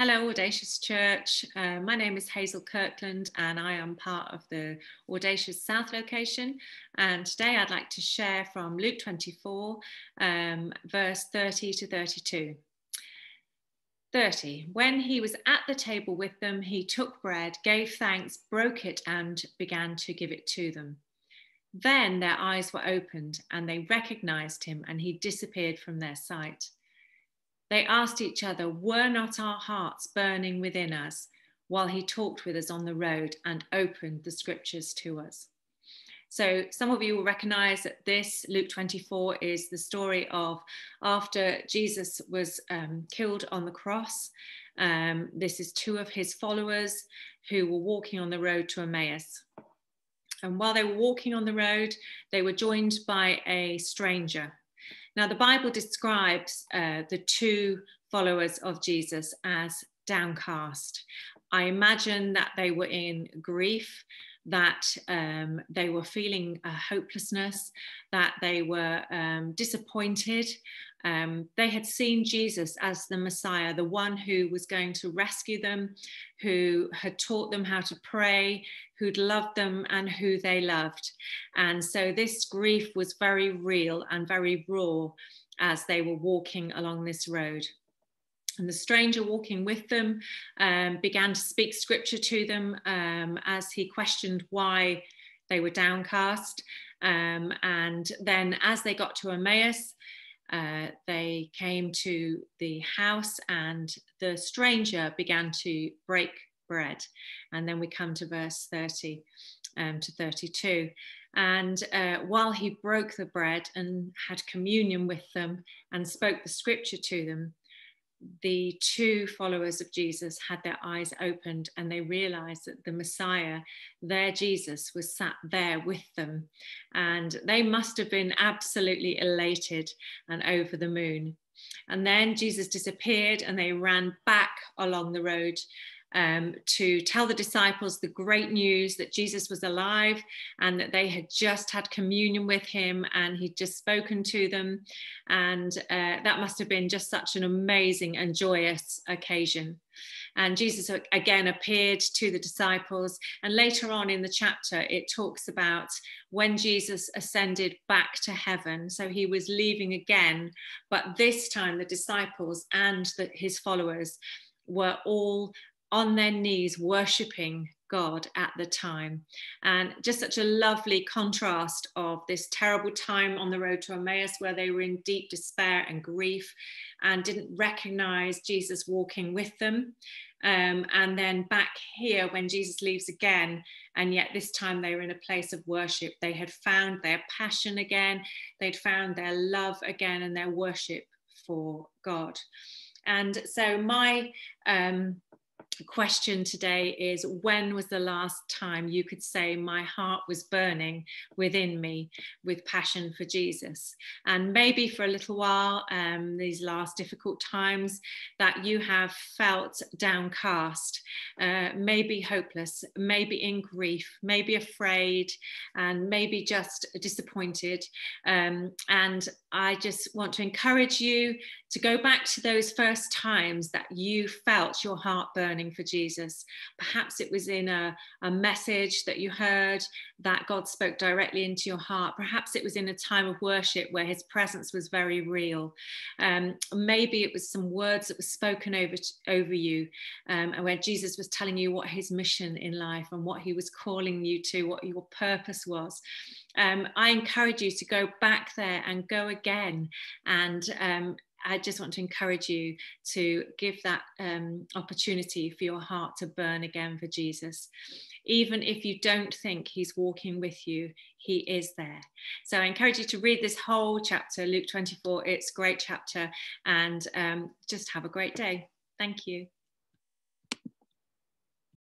Hello, Audacious Church. My name is Hazel Kirkland and I am part of the Audacious South location. And today I'd like to share from Luke 24, verse 30 to 32. 30, when he was at the table with them, he took bread, gave thanks, broke it and began to give it to them. Then their eyes were opened and they recognized him and he disappeared from their sight. They asked each other, were not our hearts burning within us while he talked with us on the road and opened the scriptures to us? So some of you will recognize that this Luke 24 is the story of after Jesus was killed on the cross. This is two of his followers who were walking on the road to Emmaus. And while they were walking on the road, they were joined by a stranger. Now, the Bible describes the two followers of Jesus as downcast. I imagine that they were in grief, that they were feeling a hopelessness, that they were disappointed. They had seen Jesus as the Messiah, the one who was going to rescue them, who had taught them how to pray, who'd loved them and who they loved. And so this grief was very real and very raw as they were walking along this road. And the stranger walking with them began to speak scripture to them as he questioned why they were downcast. And then as they got to Emmaus, they came to the house and the stranger began to break bread. And then we come to verse 30 to 32. And while he broke the bread and had communion with them and spoke the scripture to them, the two followers of Jesus had their eyes opened and they realized that the Messiah, their Jesus, was sat there with them. And they must have been absolutely elated and over the moon. And then Jesus disappeared and they ran back along the road to tell the disciples the great news that Jesus was alive and that they had just had communion with him and he'd just spoken to them. And that must have been just such an amazing and joyous occasion. And Jesus again appeared to the disciples. And later on in the chapter, it talks about when Jesus ascended back to heaven. So he was leaving again, but this time the disciples and his followers were all on their knees worshipping God at the time. And just such a lovely contrast of this terrible time on the road to Emmaus where they were in deep despair and grief and didn't recognize Jesus walking with them. And then back here when Jesus leaves again, and yet this time they were in a place of worship. They had found their passion again. They'd found their love again and their worship for God. And so my question today is, when was the last time you could say my heart was burning within me with passion for Jesus? And maybe for a little while, these last difficult times, that you have felt downcast, maybe hopeless, maybe in grief, maybe afraid, and maybe just disappointed. And I just want to encourage you to go back to those first times that you felt your heart burning for Jesus. Perhaps it was in a message that you heard that God spoke directly into your heart. Perhaps it was in a time of worship where his presence was very real. Maybe it was some words that were spoken over you and where Jesus was telling you what his mission in life and what he was calling you to, what your purpose was. I encourage you to go back there and go again, and I just want to encourage you to give that opportunity for your heart to burn again for Jesus. Even if you don't think he's walking with you, he is there. So I encourage you to read this whole chapter, Luke 24. It's a great chapter, and just have a great day. Thank you.